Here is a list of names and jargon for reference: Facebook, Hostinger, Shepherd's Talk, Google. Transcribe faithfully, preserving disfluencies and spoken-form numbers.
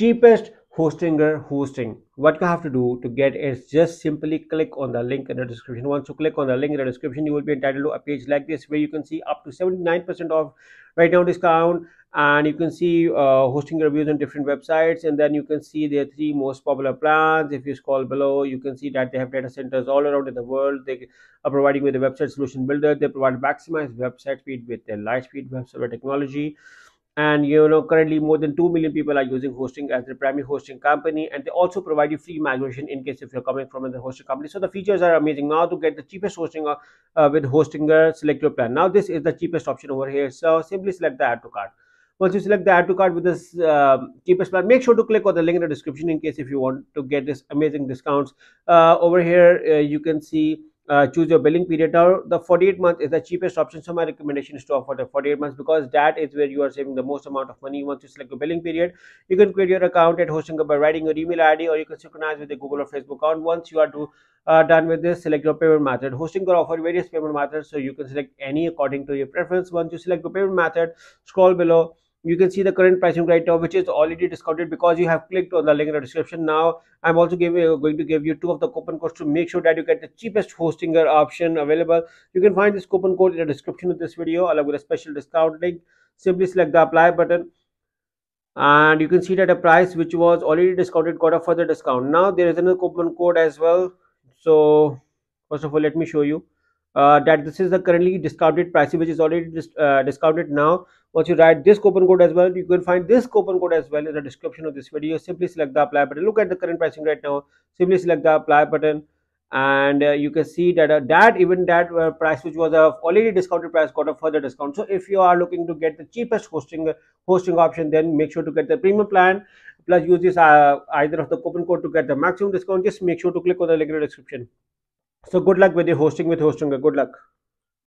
cheapest Hostinger hosting. What you have to do to get is just simply click on the link in the description. Once you click on the link in the description, you will be entitled to a page like this where you can see up to seventy-nine percent off right now discount, and you can see uh, hosting reviews on different websites, and then you can see their three most popular plans. If you scroll below, you can see that they have data centers all around in the world. They are providing with a website solution builder. They provide maximized website speed with their Lightspeed web server technology. And you know, currently more than two million people are using Hostinger as their primary hosting company, and they also provide you free migration in case if you're coming from another hosting company. So the features are amazing. Now to get the cheapest hosting uh, with Hostinger, select your plan. Now this is the cheapest option over here, so simply select the add to cart. Once you select the add to cart with this uh, cheapest plan, make sure to click on the link in the description in case if you want to get this amazing discounts. Uh, over here uh, you can see Uh, choose your billing period. Now the forty-eight month is the cheapest option, so my recommendation is to offer the forty-eight months because that is where you are saving the most amount of money. Once you select your billing period, you can create your account at Hostinger by writing your email I D, or you can synchronize with the Google or Facebook account. Once you are to, uh, done with this, select your payment method. Hostinger offers various payment methods, so you can select any according to your preference. Once you select your payment method, scroll below. You can see the current pricing right now, which is already discounted because you have clicked on the link in the description. Now, I'm also giving, going to give you two of the coupon codes to make sure that you get the cheapest Hostinger option available. You can find this coupon code in the description of this video along with a special discount link. Simply select the apply button, and you can see that a price which was already discounted got a further discount. Now, there is another coupon code as well. So, first of all, let me show you. Uh, that this is the currently discounted price which is already dis uh, discounted now. Once you write this coupon code as well, you can find this coupon code as well in the description of this video. Simply select the apply button. Look at the current pricing right now. Simply select the apply button, and uh, you can see that uh, that even that uh, price which was a uh, already discounted price got a further discount. So if you are looking to get the cheapest hosting hosting option, then make sure to get the premium plan plus use this uh, either of the coupon code to get the maximum discount. Just make sure to click on the link in the description. So good luck with your hosting with Hostinger. Good luck.